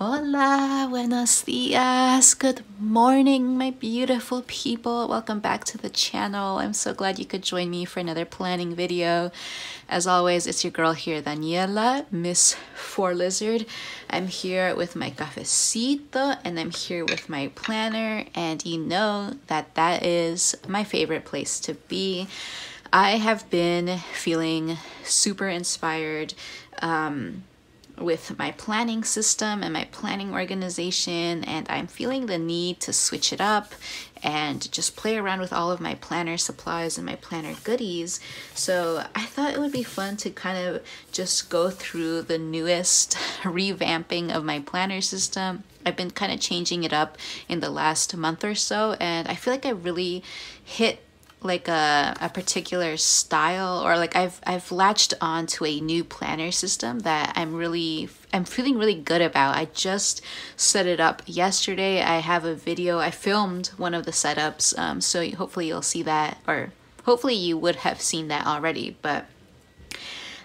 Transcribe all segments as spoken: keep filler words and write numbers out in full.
Hola, buenos dias, good morning my beautiful people. Welcome back to the channel. I'm so glad you could join me for another planning video. As always, it's your girl here, Daniela, Miss Four Lizard. I'm here with my cafecito and I'm here with my planner, and you know that that is my favorite place to be. I have been feeling super inspired um, with my planning system and my planning organization, and I'm feeling the need to switch it up and just play around with all of my planner supplies and my planner goodies. So I thought it would be fun to kind of just go through the newest revamping of my planner system. I've been kind of changing it up in the last month or so, and I feel like I really hit like a, a particular style, or like I've I've latched on to a new planner system that I'm really I'm feeling really good about. I just set it up yesterday. I have a video. I filmed one of the setups, um, so hopefully you'll see that, or hopefully you would have seen that already, but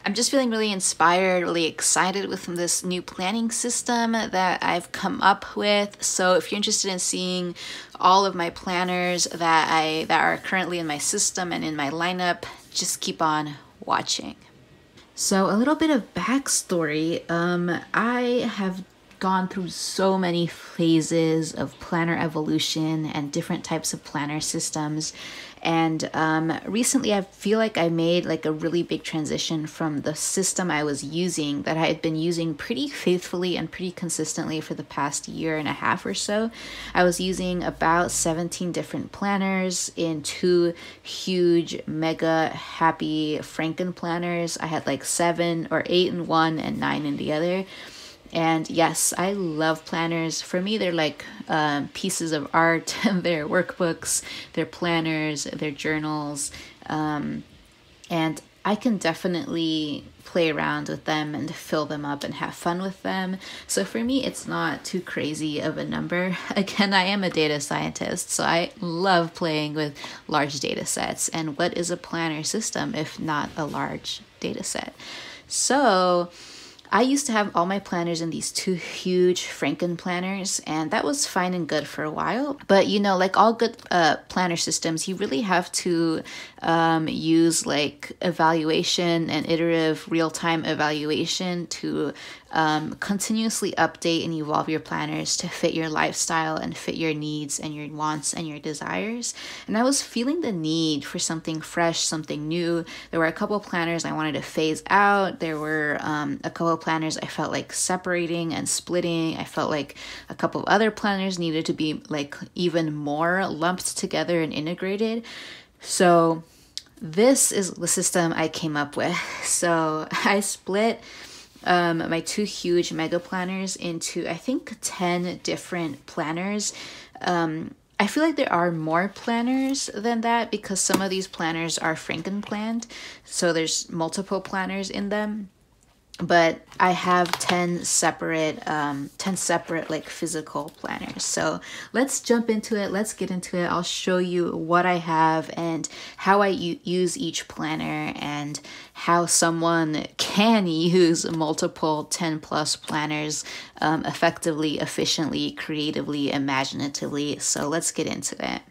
I'm just feeling really inspired, really excited with this new planning system that I've come up with. So if you're interested in seeing all of my planners that I that are currently in my system and in my lineup, just keep on watching. So a little bit of backstory. Um, I have gone through so many phases of planner evolution and different types of planner systems. And um, recently I feel like I made like a really big transition from the system I was using, that I had been using pretty faithfully and pretty consistently for the past year and a half or so. I was using about seventeen different planners in two huge mega happy Franken planners. I had like seven or eight in one and nine in the other. And yes, I love planners. For me, they're like um, pieces of art. They're workbooks, they're planners, they're journals. Um, and I can definitely play around with them and fill them up and have fun with them. So for me, it's not too crazy of a number. Again, I am a data scientist, so I love playing with large data sets. And what is a planner system if not a large data set? So I used to have all my planners in these two huge Franken planners, and that was fine and good for a while. But you know, like all good uh, planner systems, you really have to um, use like evaluation and iterative real-time evaluation to um, continuously update and evolve your planners to fit your lifestyle and fit your needs and your wants and your desires. And I was feeling the need for something fresh, something new. There were a couple of planners I wanted to phase out. There were um, a couple of planners I felt like separating and splitting. I felt like a couple of other planners needed to be like even more lumped together and integrated. So this is the system I came up with. So I split um, my two huge mega planners into, I think, ten different planners. Um, I feel like there are more planners than that because some of these planners are Franken-planned, so there's multiple planners in them. But I have ten separate, um, ten separate like physical planners. So let's jump into it. Let's get into it. I'll show you what I have and how I use each planner, and how someone can use multiple ten plus planners um, effectively, efficiently, creatively, imaginatively. So let's get into it.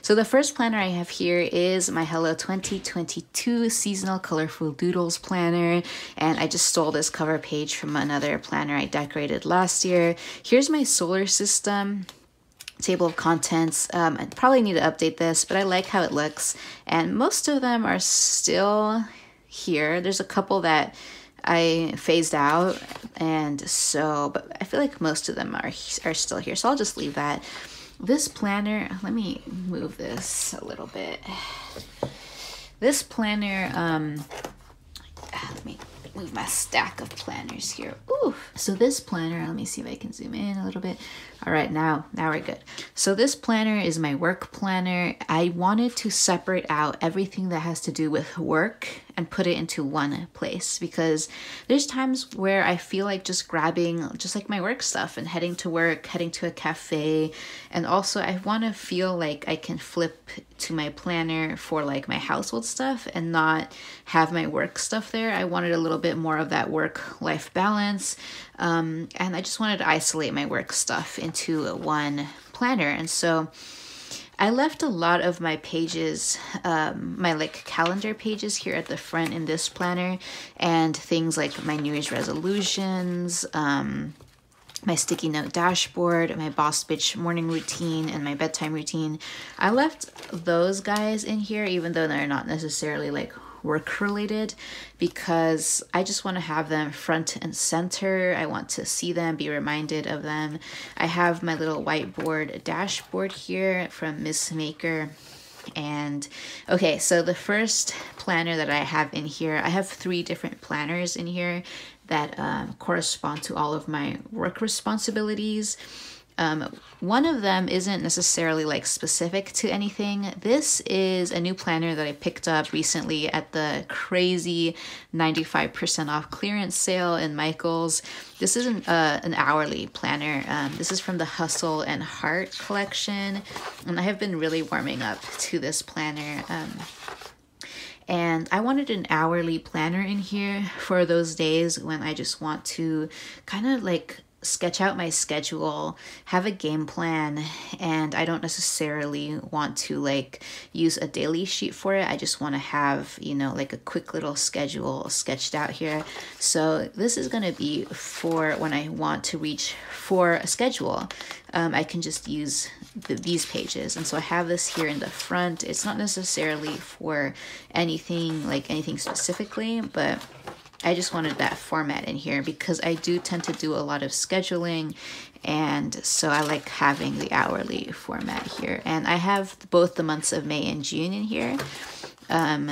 So the first planner I have here is my Hello twenty twenty-two Seasonal Colorful Doodles planner, and I just stole this cover page from another planner I decorated last year. Here's my solar system table of contents. Um, I probably need to update this, but I like how it looks, and most of them are still here. There's a couple that I phased out, and so, but I feel like most of them are, are still here, so I'll just leave that. This planner, let me move this a little bit. This planner, um, let me move my stack of planners here. Ooh, so this planner, let me see if I can zoom in a little bit. All right, now, now we're good. So this planner is my work planner. I wanted to separate out everything that has to do with work and put it into one place, because there's times where I feel like just grabbing just like my work stuff and heading to work, heading to a cafe. And also I want to feel like I can flip to my planner for like my household stuff and not have my work stuff there. I wanted a little bit more of that work-life balance. Um, and I just wanted to isolate my work stuff into one planner. And so I left a lot of my pages, um, my like calendar pages here at the front in this planner, and things like my New Year's resolutions, um, my sticky note dashboard, my boss bitch morning routine, and my bedtime routine. I left those guys in here, even though they're not necessarily like work related, because I just want to have them front and center. I want to see them, be reminded of them. I have my little whiteboard dashboard here from Miss Maker. And okay, so the first planner that I have in here, I have three different planners in here that um, correspond to all of my work responsibilities. Um, one of them isn't necessarily like specific to anything. This is a new planner that I picked up recently at the crazy ninety-five percent off clearance sale in Michaels. This isn't uh, an hourly planner. Um, this is from the Hustle and Heart collection. And I have been really warming up to this planner. Um, And I wanted an hourly planner in here for those days when I just want to kind of like sketch out my schedule, have a game plan, and I don't necessarily want to like use a daily sheet for it. I just want to have, you know, like a quick little schedule sketched out here. So this is going to be for when I want to reach for a schedule. Um, I can just use the, these pages. And so I have this here in the front. It's not necessarily for anything like anything specifically, but I just wanted that format in here because I do tend to do a lot of scheduling, and so I like having the hourly format here. And I have both the months of May and June in here, um,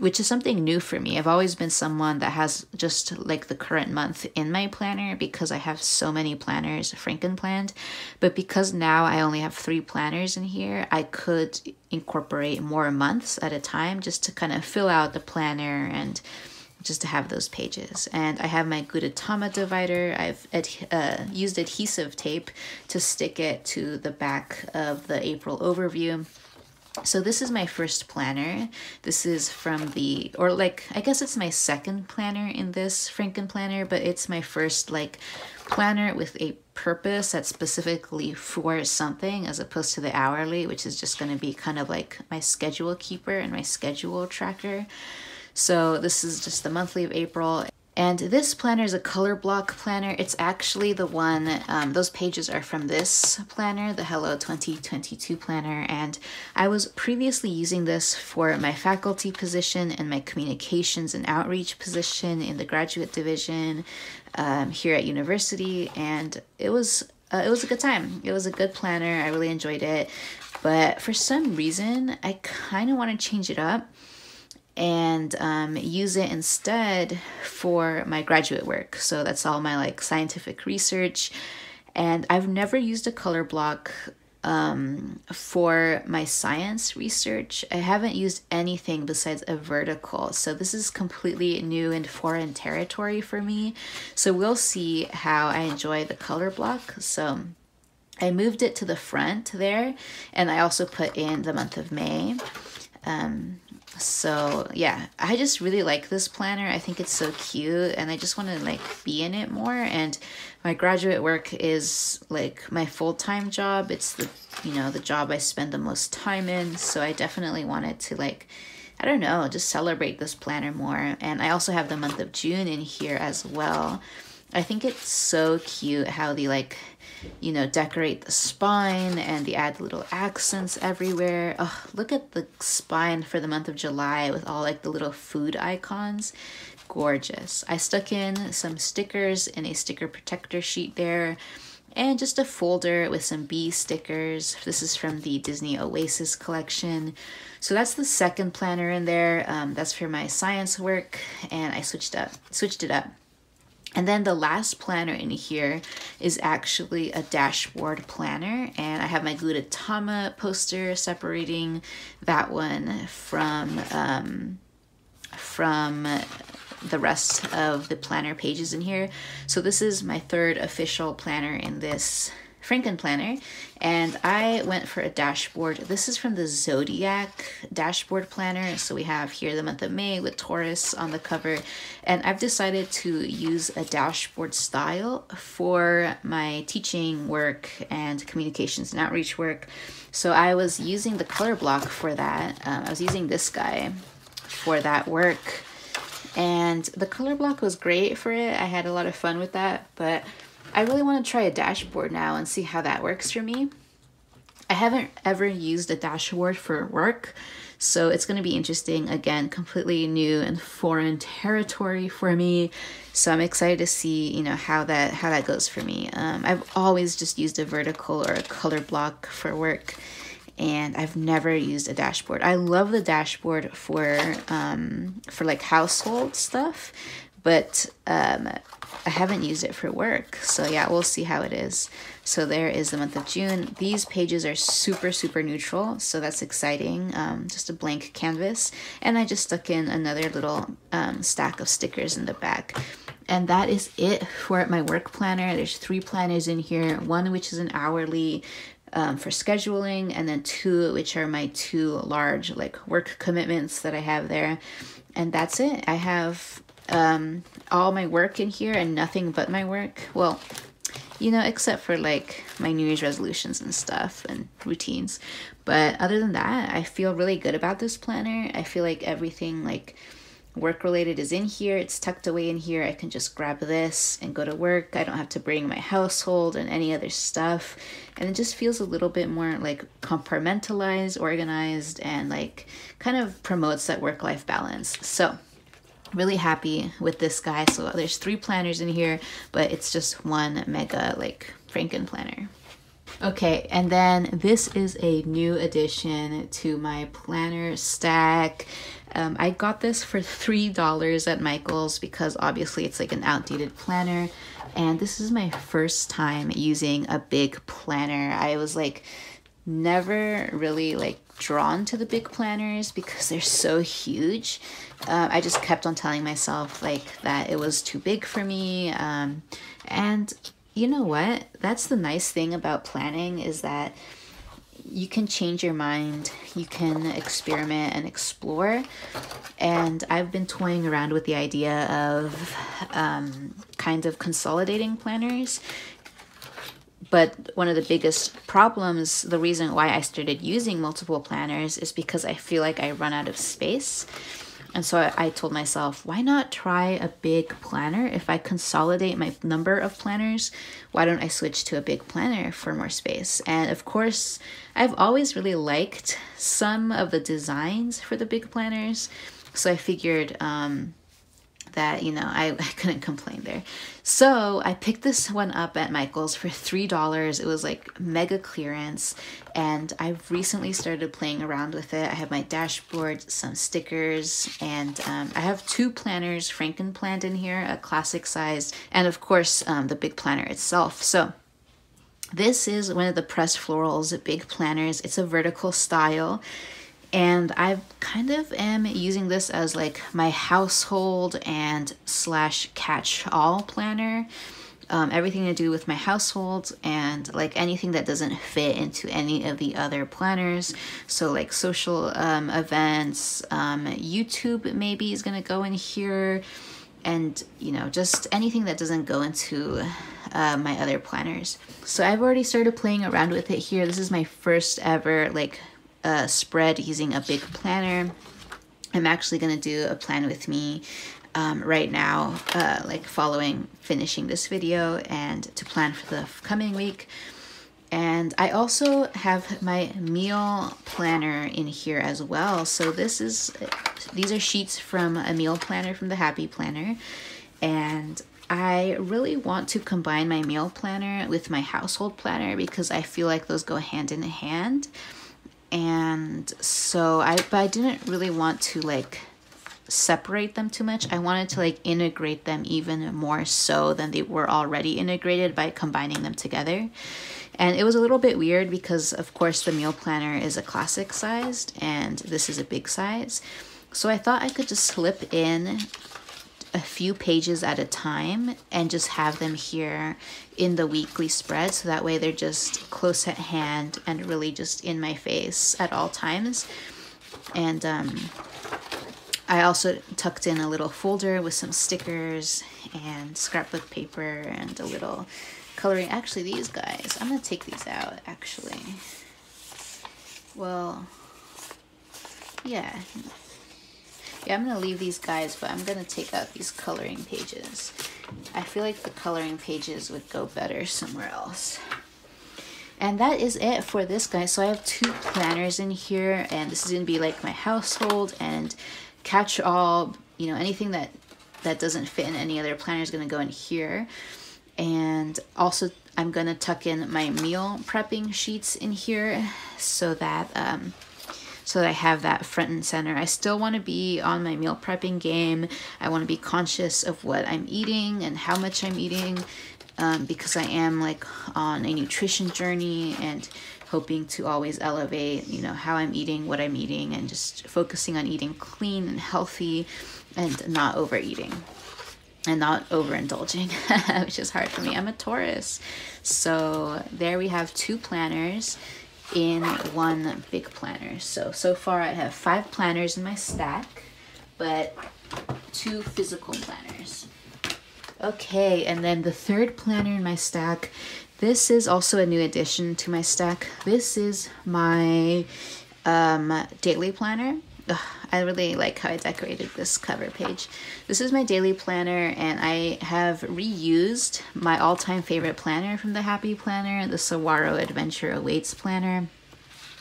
which is something new for me. I've always been someone that has just like the current month in my planner because I have so many planners frankenplanned. But because now I only have three planners in here, I could incorporate more months at a time just to kind of fill out the planner and just to have those pages. And I have my Gudetama divider. I've ad uh, used adhesive tape to stick it to the back of the April overview. So this is my first planner. This is from the, or like, I guess it's my second planner in this Franken planner, but it's my first like planner with a purpose that's specifically for something, as opposed to the hourly, which is just gonna be kind of like my schedule keeper and my schedule tracker. So this is just the monthly of April. And this planner is a color block planner. It's actually the one, um, those pages are from this planner, the Hello twenty twenty-two planner. And I was previously using this for my faculty position and my communications and outreach position in the graduate division um, here at university. And it was, uh, it was a good time. It was a good planner. I really enjoyed it. But for some reason, I kind of want to change it up and um, use it instead for my graduate work. So that's all my like scientific research. And I've never used a color block um, for my science research. I haven't used anything besides a vertical. So this is completely new and foreign territory for me. So we'll see how I enjoy the color block. So I moved it to the front there, and I also put in the month of May. Um, So yeah, I just really like this planner. I think it's so cute, and I just want to like be in it more. And my graduate work is like my full-time job. It's the, you know, the job I spend the most time in. So I definitely wanted to like, I don't know, just celebrate this planner more. And I also have the month of June in here as well. I think it's so cute how they like, you know, decorate the spine, and they add little accents everywhere. Oh, look at the spine for the month of July with all like the little food icons. Gorgeous. I stuck in some stickers in a sticker protector sheet there, and just a folder with some bee stickers. This is from the Disney Oasis collection. So that's the second planner in there. Um, that's for my science work, and I switched up, switched it up. And then the last planner in here is actually a dashboard planner, and I have my Gudetama poster separating that one from um, from the rest of the planner pages in here. So this is my third official planner in this Franken planner, and I went for a dashboard. This is from the Zodiac dashboard planner. So we have here the month of May with Taurus on the cover, and I've decided to use a dashboard style for my teaching work and communications and outreach work. So I was using the color block for that. Um, I was using this guy for that work, and the color block was great for it. I had a lot of fun with that, but I really want to try a dashboard now and see how that works for me. I haven't ever used a dashboard for work, so it's going to be interesting. Again, completely new and foreign territory for me, so I'm excited to see, you know, how that how that goes for me. Um, I've always just used a vertical or a color block for work, and I've never used a dashboard. I love the dashboard for um, for like household stuff, but um, I haven't used it for work. So yeah, we'll see how it is. So there is the month of June. These pages are super, super neutral, so that's exciting. Um, just a blank canvas. And I just stuck in another little um, stack of stickers in the back. And that is it for my work planner. There's three planners in here, one which is an hourly Um, for scheduling, and then two which are my two large like work commitments that I have there. And that's it. I have um, all my work in here and nothing but my work. Well, you know, except for like my New Year's resolutions and stuff and routines. But other than that, I feel really good about this planner. I feel like everything like work related is in here. It's tucked away in here. I can just grab this and go to work. I don't have to bring my household and any other stuff, and it just feels a little bit more like compartmentalized, organized, and like kind of promotes that work-life balance. So really happy with this guy. So there's three planners in here, but it's just one mega like Franken planner. Okay, and then this is a new addition to my planner stack. Um, I got this for three dollars at Michaels because obviously it's like an outdated planner. And this is my first time using a big planner. I was like never really like drawn to the big planners because they're so huge. Um, I just kept on telling myself like that it was too big for me. Um, and you know what? That's the nice thing about planning, is that you can change your mind, you can experiment and explore. And I've been toying around with the idea of um, kind of consolidating planners. But one of the biggest problems, the reason why I started using multiple planners, is because I feel like I run out of space. And so I, I told myself, why not try a big planner? If I consolidate my number of planners, why don't I switch to a big planner for more space? And of course, I've always really liked some of the designs for the big planners. So I figured um, that, you know, I, I couldn't complain there. So I picked this one up at Michael's for three dollars. It was like mega clearance. And I've recently started playing around with it. I have my dashboard, some stickers, and um, I have two planners Franken planned in here, a classic size, and of course um, the big planner itself. So this is one of the Press Florals big planners. It's a vertical style, and I kind of am using this as like my household and slash catch-all planner. Um, everything to do with my household and like anything that doesn't fit into any of the other planners. So like social um, events, um, YouTube maybe is going to go in here, and you know, just anything that doesn't go into uh, my other planners. So I've already started playing around with it here. This is my first ever like uh, spread using a big planner. I'm actually going to do a plan with me Um, right now, uh, like following finishing this video, and to plan for the coming week. And I also have my meal planner in here as well. So this is, these are sheets from a meal planner from the Happy Planner, and I really want to combine my meal planner with my household planner because I feel like those go hand in hand. And so I, but I didn't really want to like separate them too much. I wanted to like integrate them even more so than they were already integrated by combining them together. And it was a little bit weird because of course the meal planner is a classic sized and this is a big size. So I thought I could just slip in a few pages at a time and just have them here in the weekly spread, so that way they're just close at hand and really just in my face at all times. And um, I also tucked in a little folder with some stickers and scrapbook paper and a little coloring. Actually, these guys, I'm gonna take these out actually. Well, yeah. Yeah, I'm gonna leave these guys, but I'm gonna take out these coloring pages. I feel like the coloring pages would go better somewhere else. And that is it for this, guys. So I have two planners in here, and this is gonna be like my household and catch all, you know, anything that, that doesn't fit in any other planner is gonna go in here. And also I'm gonna tuck in my meal prepping sheets in here so that, um, so that I have that front and center. I still want to be on my meal prepping game. I want to be conscious of what I'm eating and how much I'm eating, um, because I am like on a nutrition journey and hoping to always elevate, you know, how I'm eating, what I'm eating, and just focusing on eating clean and healthy and not overeating and not overindulging, which is hard for me. I'm a Taurus. So there we have two planners in one big planner. So so far I have five planners in my stack, but two physical planners. Okay, and then the third planner in my stack, this is also a new addition to my stack. This is my um daily planner. Ugh, I really like how I decorated this cover page. This is my daily planner, and I have reused my all-time favorite planner from the Happy Planner, the Saguaro Adventure Awaits planner.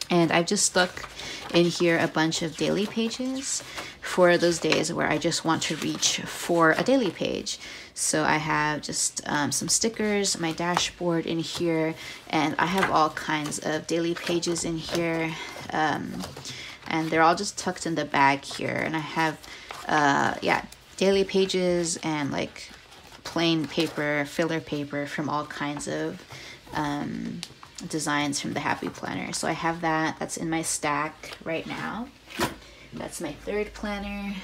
And I've just stuck in here a bunch of daily pages for those days where I just want to reach for a daily page. So I have just um, some stickers, my dashboard in here, and I have all kinds of daily pages in here. Um, And they're all just tucked in the bag here. And I have, uh, yeah, daily pages and like plain paper, filler paper from all kinds of um, designs from the Happy Planner. So I have that. That's in my stack right now. That's my third planner.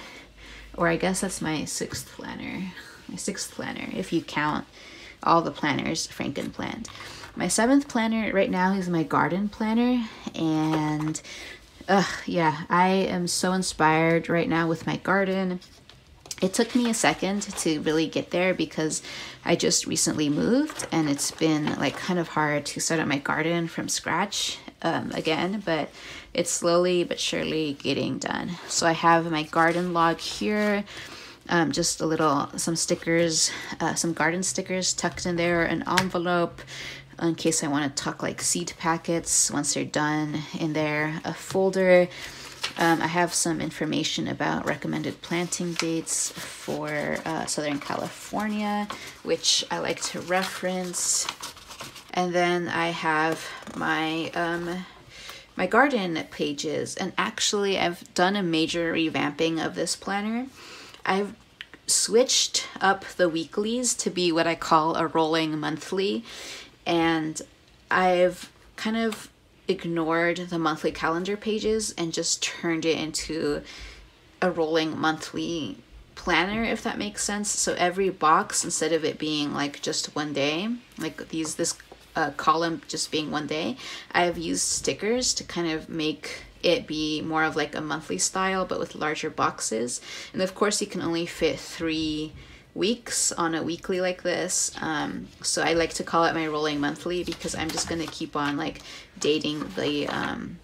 Or I guess that's my sixth planner. My sixth planner, if you count all the planners Frankenplanned. My seventh planner right now is my garden planner. And... Ugh, yeah, I am so inspired right now with my garden. It took me a second to really get there because I just recently moved, and it's been like kind of hard to start out my garden from scratch um, again, but it's slowly but surely getting done. So I have my garden log here, um, just a little, some stickers, uh, some garden stickers tucked in there, an envelope, in case I want to tuck like seed packets once they're done in there, a folder. Um, I have some information about recommended planting dates for uh, Southern California, which I like to reference. And then I have my um, my garden pages. And actually, I've done a major revamping of this planner. I've switched up the weeklies to be what I call a rolling monthly. And I've kind of ignored the monthly calendar pages and just turned it into a rolling monthly planner, if that makes sense. So every box, instead of it being like just one day, like these this uh, column just being one day, I've used stickers to kind of make it be more of like a monthly style, but with larger boxes. And of course, you can only fit three weeks on a weekly like this, um so I like to call it my rolling monthly, because I'm just going to keep on like dating the um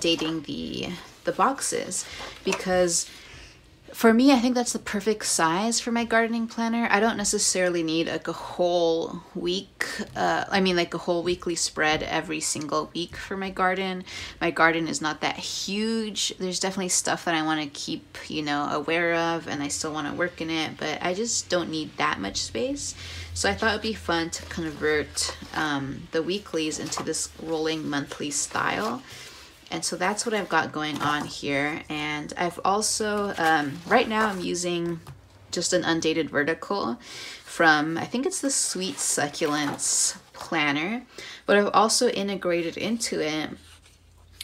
dating the the boxes, because for me, I think that's the perfect size for my gardening planner. I don't necessarily need like a whole week, uh, I mean like a whole weekly spread every single week for my garden. My garden is not that huge. There's definitely stuff that I want to keep, you know, aware of, and I still want to work in it, but I just don't need that much space. So I thought it'd be fun to convert um, the weeklies into this rolling monthly style. And so that's what I've got going on here. And I've also, um, right now I'm using just an undated vertical from, I think it's the Sweet Succulents planner, but I've also integrated into it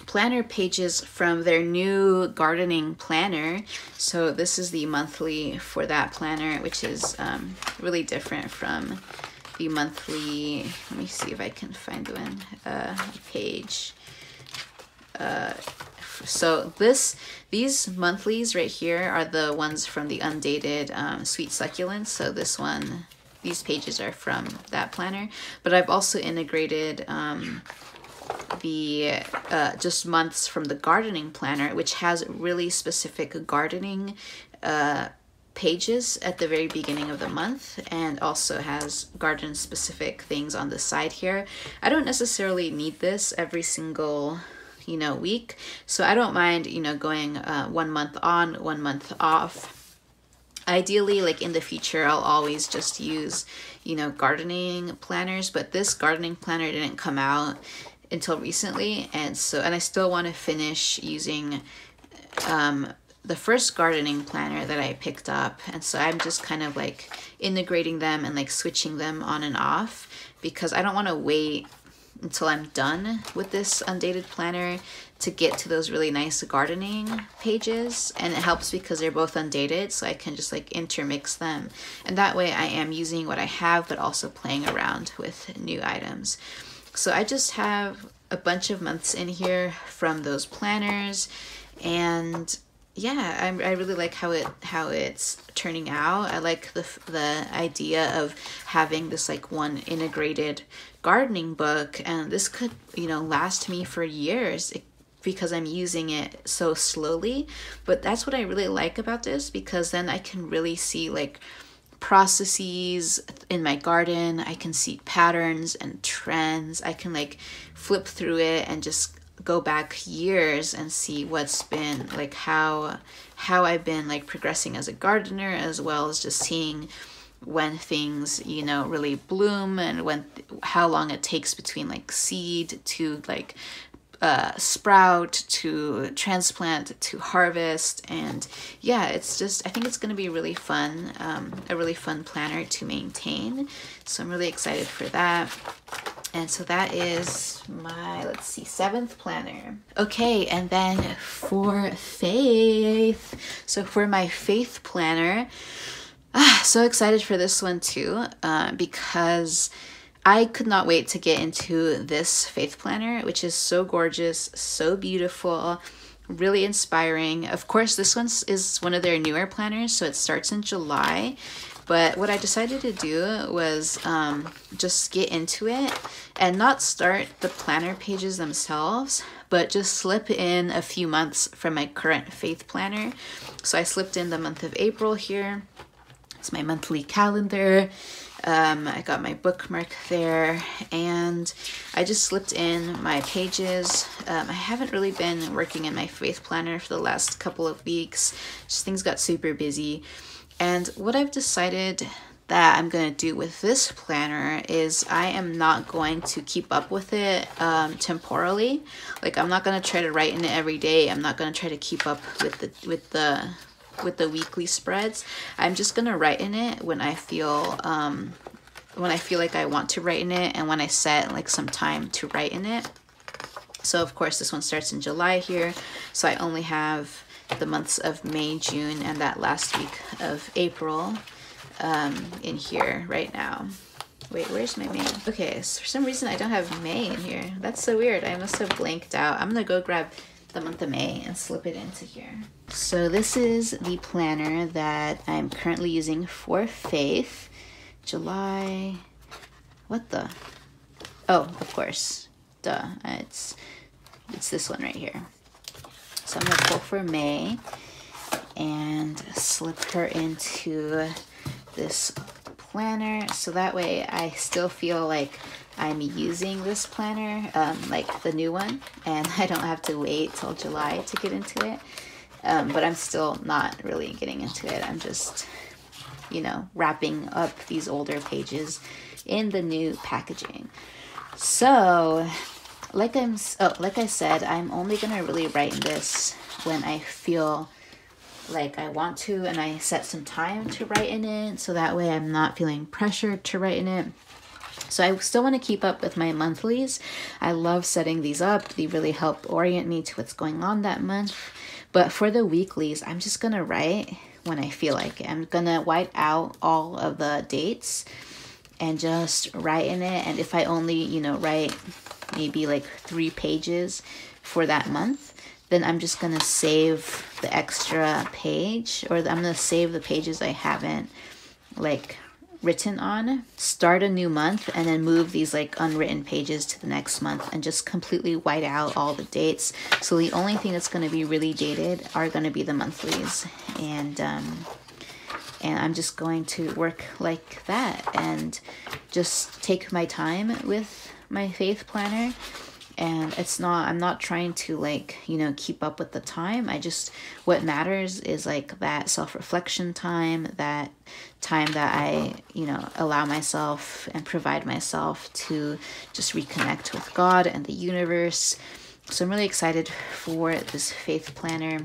planner pages from their new gardening planner. So this is the monthly for that planner, which is um, really different from the monthly. Let me see if I can find one uh, page. Uh, so this these monthlies right here are the ones from the undated um, Sweet Succulents. So this one, these pages are from that planner, but I've also integrated um, the uh, just months from the gardening planner, which has really specific gardening uh, pages at the very beginning of the month, and also has garden specific things on the side here. I don't necessarily need this every single you know week, so I don't mind you know going uh, one month on, one month off. Ideally, like in the future, I'll always just use, you know, gardening planners, but this gardening planner didn't come out until recently. And so, and I still want to finish using um, the first gardening planner that I picked up. And so I'm just kind of like integrating them and like switching them on and off, because I don't want to wait until I'm done with this undated planner to get to those really nice gardening pages. And it helps because they're both undated, so I can just like intermix them, and that way I am using what I have but also playing around with new items. So I just have a bunch of months in here from those planners, and yeah, I'm, I really like how it how it's turning out. I like the the idea of having this like one integrated gardening book, and this could you know last me for years it, because I'm using it so slowly. But that's what I really like about this, because then I can really see like processes in my garden. I can see patterns and trends. I can like flip through it and just go back years and see what's been like how how I've been like progressing as a gardener, as well as just seeing when things you know really bloom, and when how long it takes between like seed to like uh sprout to transplant to harvest. And yeah, it's just I think it's going to be really fun, um a really fun planner to maintain, so I'm really excited for that. And so that is my, let's see, seventh planner. Okay, and then for faith. So for my faith planner, ah, so excited for this one too, uh, because I could not wait to get into this faith planner, which is so gorgeous, so beautiful, really inspiring. Of course, this one is one of their newer planners, so it starts in July. But what I decided to do was um, just get into it and not start the planner pages themselves, but just slip in a few months from my current faith planner. So I slipped in the month of April here. It's my monthly calendar. Um, I got my bookmark there, and I just slipped in my pages. Um, I haven't really been working in my faith planner for the last couple of weeks. Just things got super busy. And what I've decided that I'm going to do with this planner is I am not going to keep up with it um, temporally. Like, I'm not going to try to write in it every day. I'm not going to try to keep up with the with the with the weekly spreads. I'm just going to write in it when I feel um, when I feel like I want to write in it, and when I set like some time to write in it. So of course this one starts in July here, so I only have the months of May, June, and that last week of April um, in here right now. Wait, where's my May? Okay, so for some reason I don't have May in here. That's so weird. I must have blanked out. I'm gonna go grab the month of May and slip it into here. So this is the planner that I'm currently using for faith. July, what the? Oh, of course, duh. It's, it's this one right here. So I'm going to pull for May and slip her into this planner, so that way I still feel like I'm using this planner, um, like the new one, and I don't have to wait till July to get into it. Um, but I'm still not really getting into it. I'm just, you know, wrapping up these older pages in the new packaging. So Like I'm, oh, like I said, I'm only gonna really write this when I feel like I want to, and I set some time to write in it, so that way I'm not feeling pressured to write in it. So I still want to keep up with my monthlies. I love setting these up. They really help orient me to what's going on that month. But for the weeklies, I'm just going to write when I feel like it. I'm going to white out all of the dates and just write in it. And if I only, you know, write maybe like three pages for that month, then I'm just going to save the extra page, or I'm going to save the pages I haven't, like, written on, start a new month, and then move these like unwritten pages to the next month and just completely white out all the dates. So the only thing that's going to be really dated are going to be the monthlies, and um and I'm just going to work like that and just take my time with my faith planner. And it's not, I'm not trying to, like, you know, keep up with the time. I just, what matters is like that self-reflection time, that time that I, you know, allow myself and provide myself to just reconnect with God and the universe. So I'm really excited for this faith planner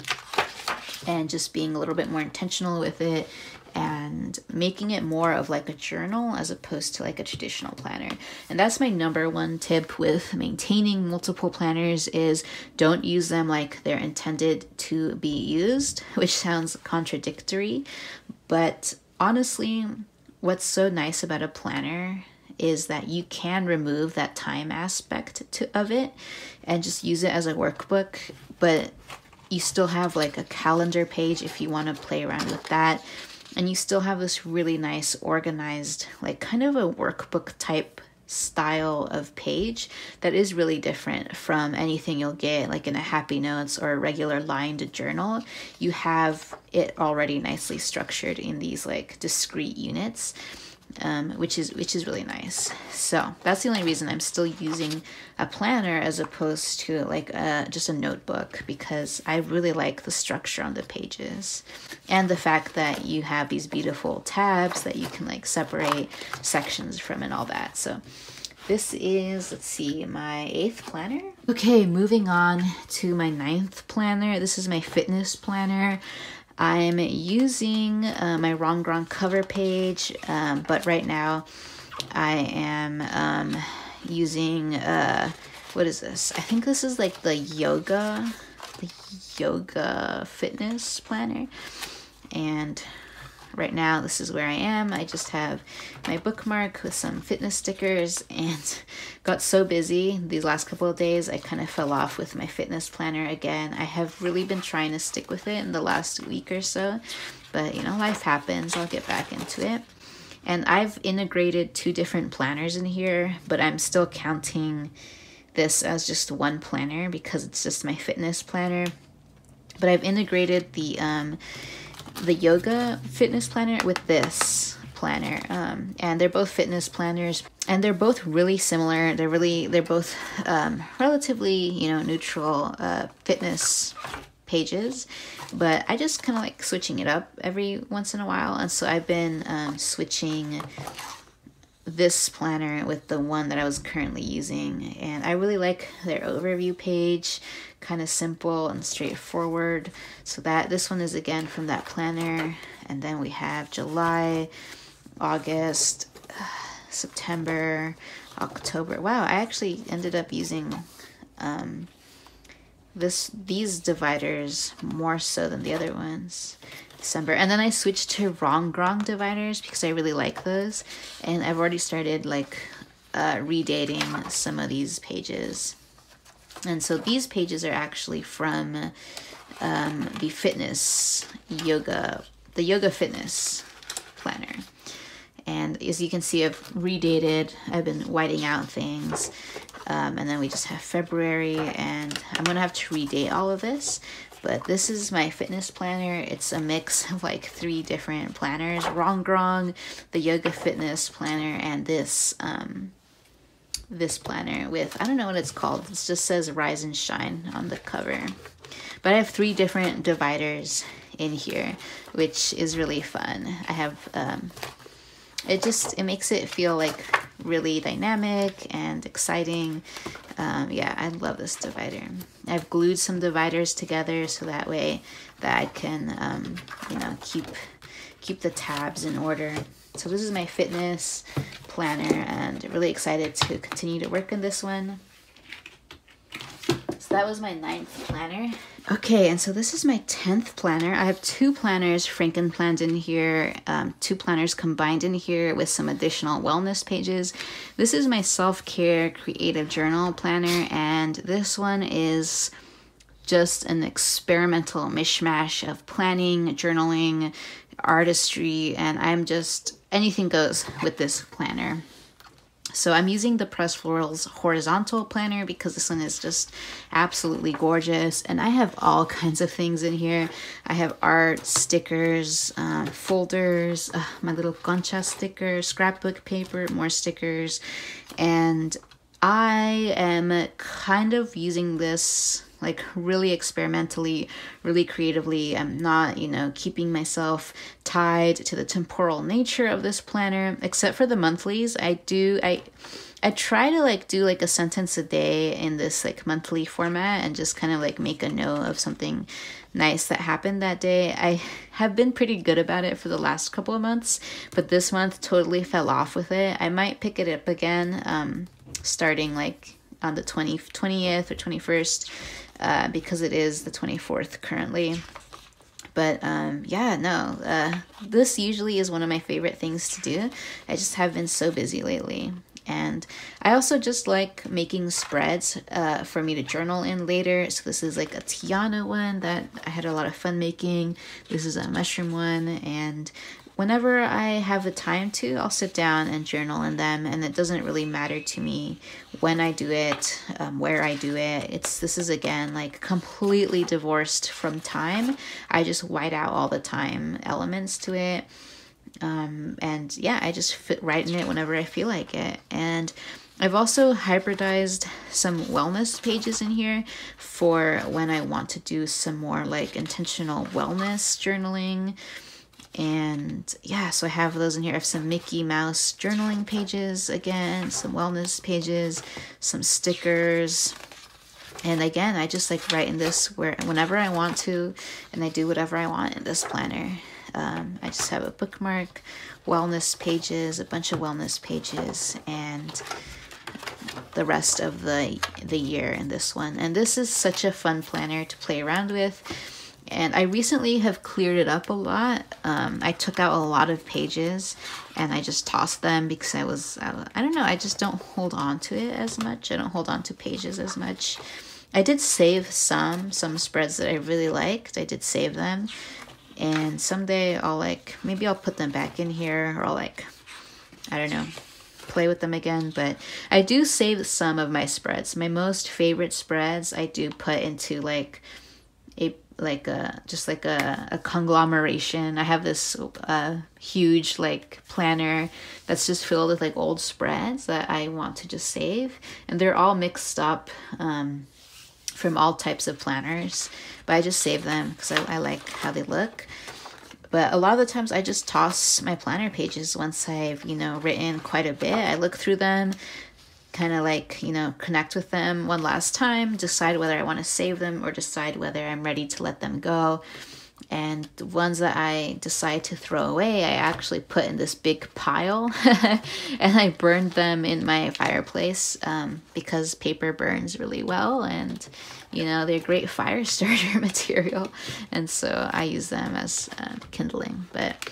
and just being a little bit more intentional with it, and making it more of like a journal as opposed to like a traditional planner. And that's my number one tip with maintaining multiple planners, is don't use them like they're intended to be used, which sounds contradictory. But honestly, what's so nice about a planner is that you can remove that time aspect to, of it and just use it as a workbook. But you still have like a calendar page if you want to play around with that. And you still have this really nice organized, like kind of a workbook type style of page that is really different from anything you'll get like in a Happy Notes or a regular lined journal. You have it already nicely structured in these like discrete units, um, which is which is really nice. So that's the only reason I'm still using a planner as opposed to like a, just a notebook, because I really like the structure on the pages and the fact that you have these beautiful tabs that you can like separate sections from and all that. So this is, let's see, my eighth planner. Okay, moving on to my ninth planner. This is my fitness planner. I'm using uh, my Rongrong cover page, um, but right now I am um, using, uh, what is this? I think this is like the yoga, the yoga fitness planner. And right now this is where I am. I just have my bookmark with some fitness stickers, and got so busy these last couple of days I kind of fell off with my fitness planner again. I have really been trying to stick with it in the last week or so, but you know, life happens. I'll get back into it. And I've integrated two different planners in here, but I'm still counting this as just one planner because it's just my fitness planner. But I've integrated the um the yoga fitness planner with this planner, um, and they're both fitness planners, and they're both really similar. They're really, they're both um, relatively, you know, neutral uh, fitness pages, but I just kind of like switching it up every once in a while. And so I've been um, switching this planner with the one that I was currently using, and I really like their overview page, kind of simple and straightforward. So that this one is again from that planner, and then we have July, August, September, October. Wow, I actually ended up using um, this these dividers more so than the other ones. December, and then I switched to Rongrong dividers because I really like those, and I've already started like uh, redating some of these pages. And so these pages are actually from um, the fitness yoga, the yoga fitness planner. And as you can see, I've redated, I've been whiting out things. Um, and then we just have February, and I'm gonna have to redate all of this. But this is my fitness planner. It's a mix of like three different planners: Rongrong, the yoga fitness planner, and this um, this planner with, I don't know what it's called. It just says Rise and Shine on the cover. But I have three different dividers in here, which is really fun. I have, um, it just, it makes it feel like really dynamic and exciting. Um, yeah, I love this divider. I've glued some dividers together so that way that I can, um, you know, keep keep the tabs in order. So this is my fitness planner, and really excited to continue to work on this one. So that was my ninth planner. Okay, and so this is my tenth planner. I have two planners Frankenplanned in here, um, two planners combined in here with some additional wellness pages. This is my self-care creative journal planner, and this one is just an experimental mishmash of planning, journaling, artistry, and I'm just, anything goes with this planner. So I'm using the Press Florals horizontal planner because this one is just absolutely gorgeous, and I have all kinds of things in here. I have art, stickers, uh, folders, uh, my little concha sticker, scrapbook paper, more stickers, and I am kind of using this like really experimentally, really creatively. I'm not, you know, keeping myself tied to the temporal nature of this planner, except for the monthlies. I do, I, I try to like do like a sentence a day in this like monthly format and just kind of like make a note of something nice that happened that day. I have been pretty good about it for the last couple of months, but this month totally fell off with it. I might pick it up again, um, starting like on the twentieth or twenty-first, uh, because it is the twenty-fourth currently. But um, yeah, no, uh, this usually is one of my favorite things to do. I just have been so busy lately. And I also just like making spreads uh, for me to journal in later. So this is like a Tiana one that I had a lot of fun making. This is a mushroom one, and whenever I have the time to, I'll sit down and journal in them, and it doesn't really matter to me when I do it, um, where I do it. It's this is again like completely divorced from time. I just white out all the time elements to it, um, and yeah, I just fit right in it whenever I feel like it. And I've also hybridized some wellness pages in here for when I want to do some more like intentional wellness journaling. And yeah, so I have those in here. I have some Mickey Mouse journaling pages again, some wellness pages, some stickers. And again, I just like write in this where whenever I want to, and I do whatever I want in this planner. Um, I just have a bookmark, wellness pages, a bunch of wellness pages, and the rest of the, the year in this one. And this is such a fun planner to play around with. And I recently have cleared it up a lot. Um, I took out a lot of pages and I just tossed them because I was, I, I don't know, I just don't hold on to it as much. I don't hold on to pages as much. I did save some, some spreads that I really liked. I did save them. And someday I'll like, maybe I'll put them back in here, or I'll like, I don't know, play with them again. But I do save some of my spreads. My most favorite spreads I do put into like a like a just like a, a conglomeration. I have this uh huge like planner that's just filled with like old spreads that I want to just save, and they're all mixed up um from all types of planners, but I just save them because I, I like how they look. But a lot of the times I just toss my planner pages once I've, you know, written quite a bit. I look through them, kind of like, you know, connect with them one last time, decide whether I want to save them or decide whether I'm ready to let them go. And the ones that I decide to throw away, I actually put in this big pile and I burned them in my fireplace, um, because paper burns really well, and you know, they're great fire starter material, and so I use them as uh, kindling. But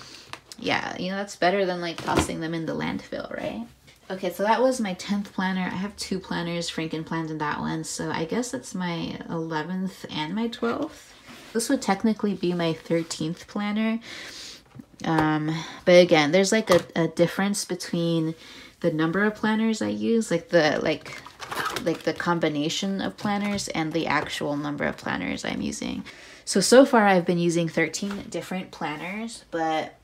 yeah, you know, that's better than like tossing them in the landfill, right? Okay, so that was my tenth planner. I have two planners Frankenplanned in that one, so I guess that's my eleventh and my twelfth. This would technically be my thirteenth planner, um, but again, there's like a, a difference between the number of planners I use, like the like like the combination of planners, and the actual number of planners I'm using. So so far, I've been using thirteen different planners, but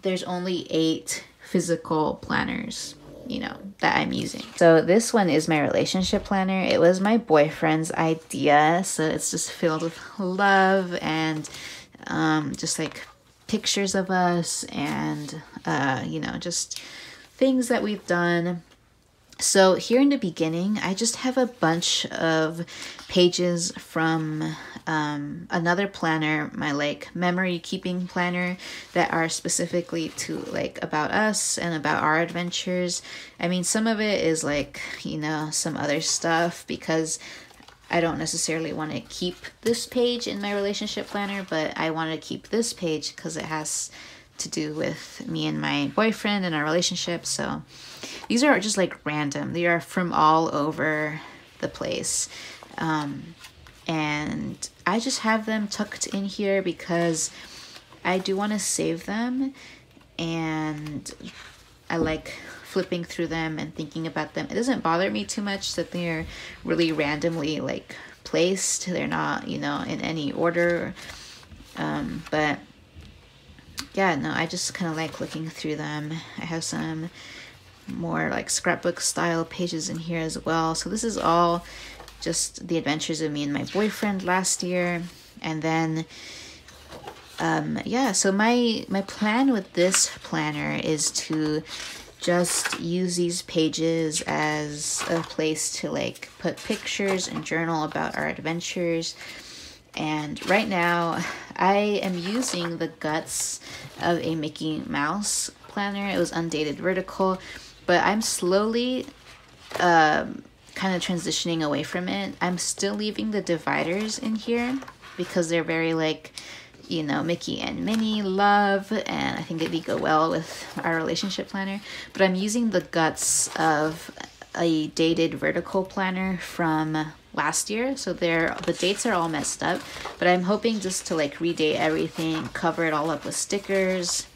there's only eight physical planners, you know, that I'm using. So this one is my relationship planner. It was my boyfriend's idea, so it's just filled with love and um, just like pictures of us and uh, you know, just things that we've done. So here in the beginning, I just have a bunch of pages from um, another planner, my like memory keeping planner, that are specifically to like about us and about our adventures. I mean, some of it is like, you know, some other stuff because I don't necessarily want to keep this page in my relationship planner, but I want to keep this page because it has to do with me and my boyfriend and our relationship. So these are just like random. They are from all over the place. Um, and I just have them tucked in here because I do want to save them, and I like flipping through them and thinking about them. It doesn't bother me too much that they're really randomly like placed. They're not, you know, in any order. Um, but yeah, no, I just kind of like looking through them. I have some more like scrapbook style pages in here as well. So this is all just the adventures of me and my boyfriend last year. And then, um, yeah, so my, my plan with this planner is to just use these pages as a place to like put pictures and journal about our adventures. And right now I am using the guts of a Mickey Mouse planner. It was undated vertical, but I'm slowly um, kind of transitioning away from it. I'm still leaving the dividers in here because they're very like, you know, Mickey and Minnie love, and I think it'd go well with our relationship planner. But I'm using the guts of a dated vertical planner from last year, so they're, the dates are all messed up, but I'm hoping just to like redate everything, cover it all up with stickers,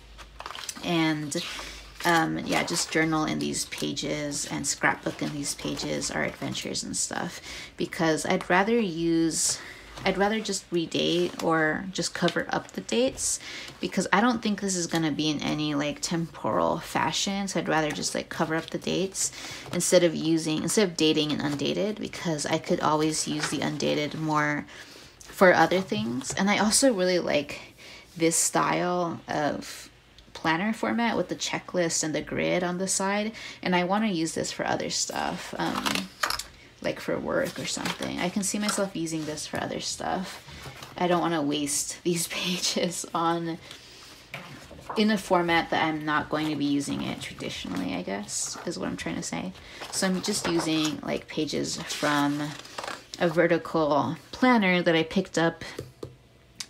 and um, yeah, just journal in these pages and scrapbook in these pages our adventures and stuff, because I'd rather use I'd rather just redate or just cover up the dates, because I don't think this is going to be in any like temporal fashion. So I'd rather just like cover up the dates instead of using, instead of dating an undated, because I could always use the undated more for other things. And I also really like this style of planner format with the checklist and the grid on the side. And I want to use this for other stuff. Um, like for work or something. I can see myself using this for other stuff. I don't want to waste these pages on in a format that I'm not going to be using it traditionally, I guess, is what I'm trying to say. So I'm just using like pages from a vertical planner that I picked up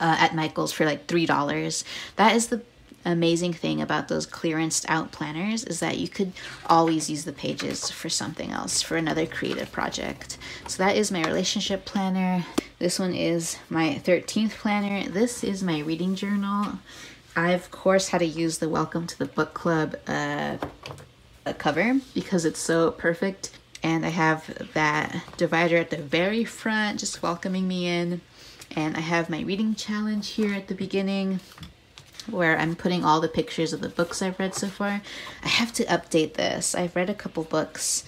uh, at Michaels for like three dollars. That is the amazing thing about those clearanced out planners, is that you could always use the pages for something else, for another creative project. So that is my relationship planner. This one is my thirteenth planner. This is my reading journal. I, of course, had to use the Welcome to the Book Club uh, cover because it's so perfect. And I have that divider at the very front, just welcoming me in. And I have my reading challenge here at the beginning, where I'm putting all the pictures of the books I've read so far. I have to update this. I've read a couple books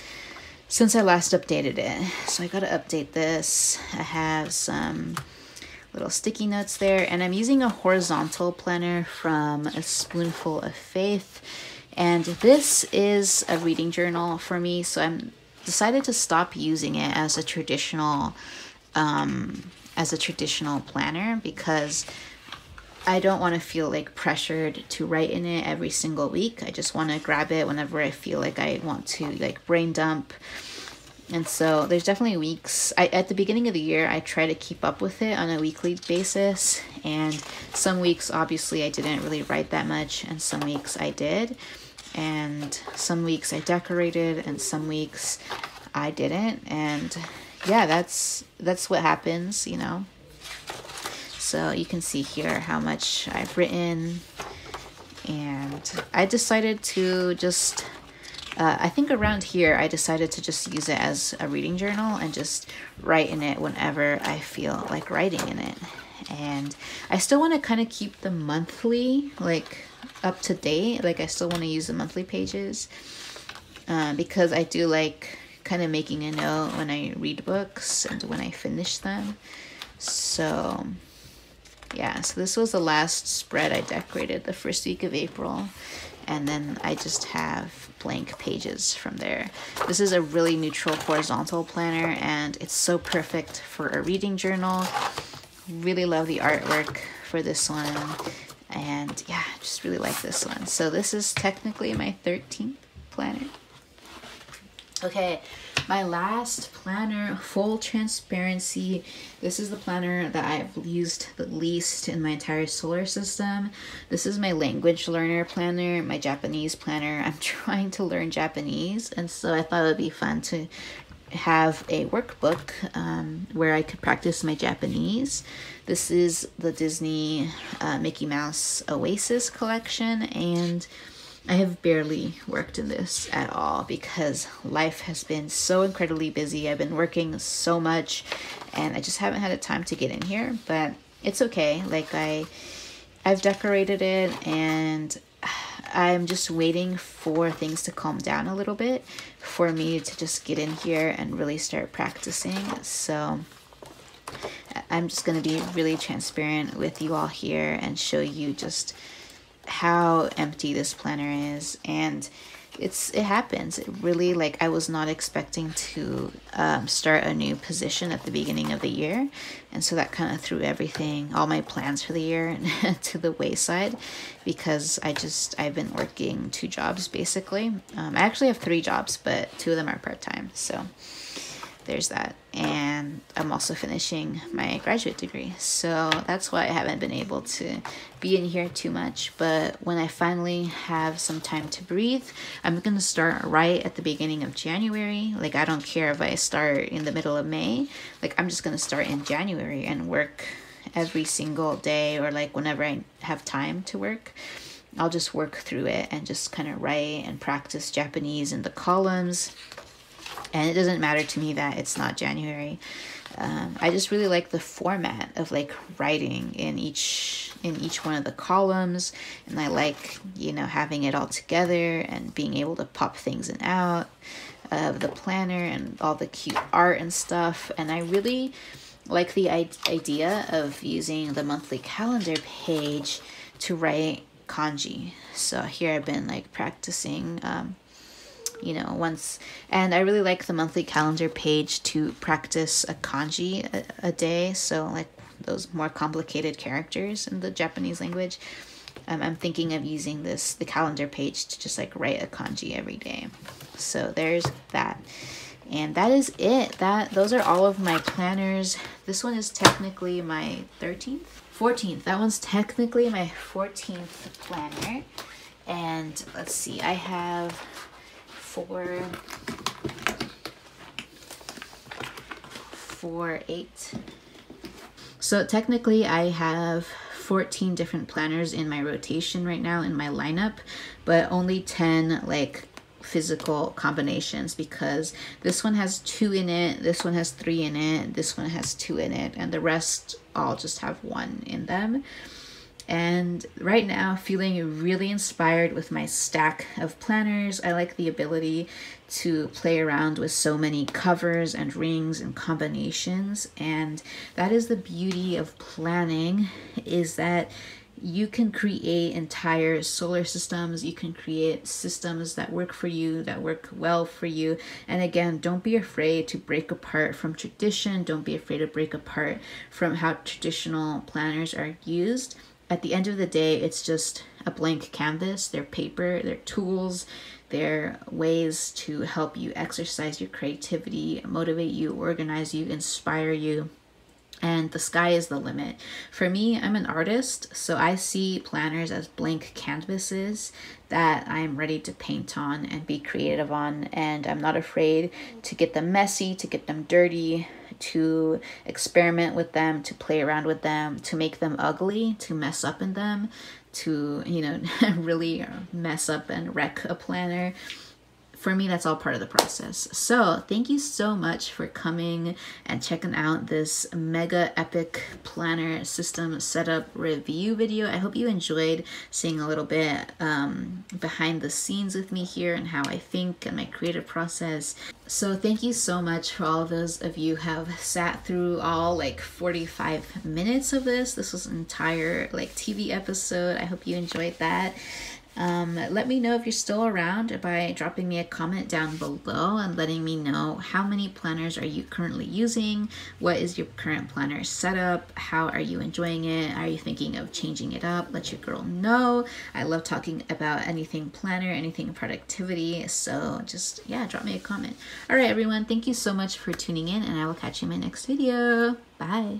since I last updated it, so I gotta update this. I have some little sticky notes there, and I'm using a horizontal planner from A Spoonful of Faith. And this is a reading journal for me, so I'm decided to stop using it as a traditional, um, as a traditional planner, because I don't want to feel like pressured to write in it every single week. I just want to grab it whenever I feel like I want to like brain dump. And so there's definitely weeks, I, at the beginning of the year, I try to keep up with it on a weekly basis. And some weeks, obviously, I didn't really write that much. And some weeks I did. And some weeks I decorated, and some weeks I didn't. And yeah, that's, that's what happens, you know. So you can see here how much I've written, and I decided to just, uh, I think around here, I decided to just use it as a reading journal and just write in it whenever I feel like writing in it. And I still want to kind of keep the monthly, like up to date, like I still want to use the monthly pages uh, because I do like kind of making a note when I read books and when I finish them. So yeah, so this was the last spread I decorated, the first week of April, and then I just have blank pages from there. This is a really neutral horizontal planner, and it's so perfect for a reading journal. Really love the artwork for this one. And yeah, just really like this one. So this is technically my thirteenth planner. Okay, my last planner, full transparency. This is the planner that I've used the least in my entire solar system. This is my language learner planner, my Japanese planner. I'm trying to learn Japanese, and so I thought it would be fun to have a workbook um, where I could practice my Japanese. This is the Disney uh, Mickey Mouse Oasis collection, and I have barely worked in this at all because life has been so incredibly busy. I've been working so much and I just haven't had the time to get in here, but it's okay. Like I, I've decorated it and I'm just waiting for things to calm down a little bit for me to just get in here and really start practicing. So I'm just going to be really transparent with you all here and show you just how empty this planner is. And it's it happens. It really, like, I was not expecting to um, start a new position at the beginning of the year, and so that kind of threw everything, all my plans for the year to the wayside, because I just I've been working two jobs basically. um, I actually have three jobs, but two of them are part-time, so there's that. And I'm also finishing my graduate degree, so that's why I haven't been able to be in here too much. But when I finally have some time to breathe, I'm gonna start right at the beginning of January. Like, I don't care if I start in the middle of May. Like, I'm just gonna start in January and work every single day, or like whenever I have time to work, I'll just work through it and just kind of write and practice Japanese in the columns. And it doesn't matter to me that it's not January. Um, I just really like the format of like writing in each in each one of the columns, and I like, you know, having it all together and being able to pop things in and out of the planner and all the cute art and stuff. And I really like the idea of using the monthly calendar page to write kanji. So here I've been like practicing. Um, you know, once, and I really like the monthly calendar page to practice a kanji a, a day, so like those more complicated characters in the Japanese language. um, I'm thinking of using this the calendar page to just like write a kanji every day. So there's that, and that is it. That those are all of my planners. This one is technically my thirteenth fourteenth, that one's technically my fourteenth planner. And let's see, I have Four, four, eight. So technically I have fourteen different planners in my rotation right now in my lineup, but only ten like physical combinations, because this one has two in it, this one has three in it, this one has two in it, and the rest all just have one in them. And right now, feeling really inspired with my stack of planners. I like the ability to play around with so many covers and rings and combinations. And that is the beauty of planning, is that you can create entire solar systems. You can create systems that work for you, that work well for you. And again, don't be afraid to break apart from tradition. Don't be afraid to break apart from how traditional planners are used. At the end of the day, it's just a blank canvas. They're paper, they're tools, they're ways to help you exercise your creativity, motivate you, organize you, inspire you. And the sky is the limit. For me, I'm an artist, so I see planners as blank canvases that I'm ready to paint on and be creative on. And I'm not afraid to get them messy, to get them dirty, to experiment with them, to play around with them, to make them ugly, to mess up in them, to, you know, really mess up and wreck a planner. For me, that's all part of the process. So thank you so much for coming and checking out this mega epic planner system setup review video. I hope you enjoyed seeing a little bit um, behind the scenes with me here and how I think and my creative process. So thank you so much for all of those of you who have sat through all like forty-five minutes of this. This was an entire like T V episode. I hope you enjoyed that. Um, let me know if you're still around by dropping me a comment down below and letting me know how many planners are you currently using, what is your current planner setup, how are you enjoying it, are you thinking of changing it up? Let your girl know. I love talking about anything planner, anything productivity, so just yeah, drop me a comment. All right everyone, thank you so much for tuning in, and I will catch you in my next video. Bye.